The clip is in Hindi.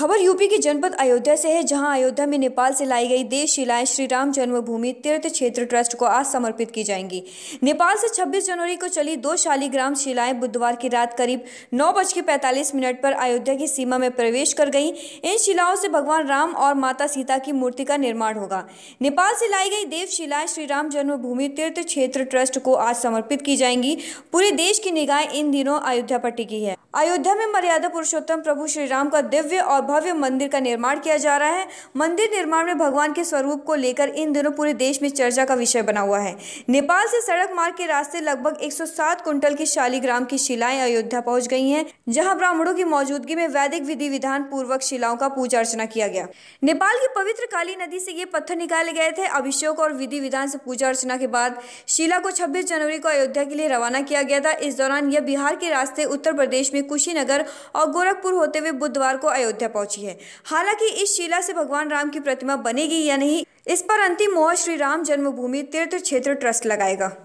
खबर यूपी के जनपद अयोध्या से है, जहां अयोध्या में नेपाल से लाई गई देश शिलाएं श्री राम जन्मभूमि तीर्थ क्षेत्र ट्रस्ट को आज समर्पित की जाएंगी। नेपाल से 26 जनवरी को चली 2 शालीग्राम शिलाएं बुधवार की रात करीब 9:45 पर अयोध्या की सीमा में प्रवेश कर गई। इन शिलाओं से भगवान राम और माता सीता की मूर्ति का निर्माण होगा। नेपाल से लाई गई देव शिलाएं श्री राम जन्मभूमि तीर्थ क्षेत्र ट्रस्ट को आज समर्पित की जाएंगी। पूरे देश की निगाह इन दिनों अयोध्या पर टिकी है। अयोध्या में मर्यादा पुरुषोत्तम प्रभु श्री राम का दिव्य और भव्य मंदिर का निर्माण किया जा रहा है। मंदिर निर्माण में भगवान के स्वरूप को लेकर इन दिनों पूरे देश में चर्चा का विषय बना हुआ है। नेपाल से सड़क मार्ग के रास्ते लगभग 107 कुंटल की शालीग्राम की शिलाएं अयोध्या पहुंच गई हैं, जहां ब्राह्मणों की मौजूदगी में वैदिक विधि विधान पूर्वक शिलाओं का पूजा अर्चना किया गया। नेपाल की पवित्र काली नदी से ये पत्थर निकाले गए थे। अभिषेक और विधि विधान से पूजा अर्चना के बाद शिला को 26 जनवरी को अयोध्या के लिए रवाना किया गया था। इस दौरान यह बिहार के रास्ते उत्तर प्रदेश में कुशीनगर और गोरखपुर होते हुए बुधवार को अयोध्या पहुंची है। हालांकि इस शिला से भगवान राम की प्रतिमा बनेगी या नहीं, इस पर अंतिम मोहर श्री राम जन्मभूमि तीर्थ क्षेत्र ट्रस्ट लगाएगा।